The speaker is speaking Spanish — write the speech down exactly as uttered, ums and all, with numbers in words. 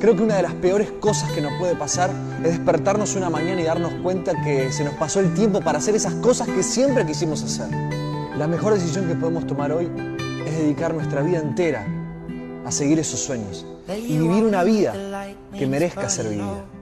Creo que una de las peores cosas que nos puede pasar es despertarnos una mañana y darnos cuenta que se nos pasó el tiempo para hacer esas cosas que siempre quisimos hacer. La mejor decisión que podemos tomar hoy es dedicar nuestra vida entera a seguir esos sueños y vivir una vida que merezca ser vivida.